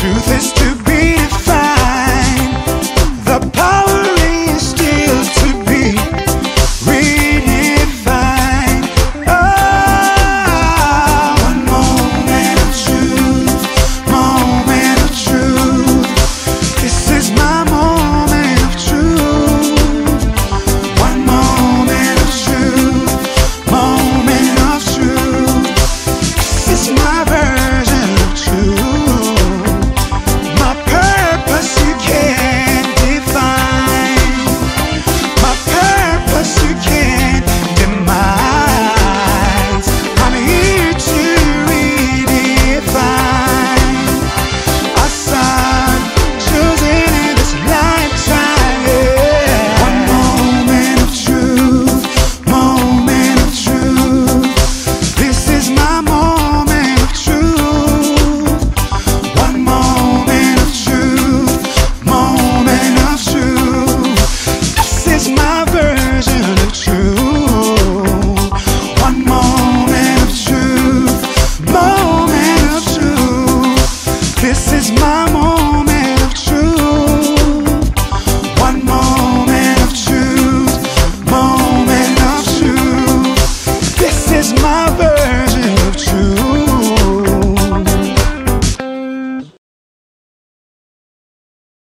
truth is true.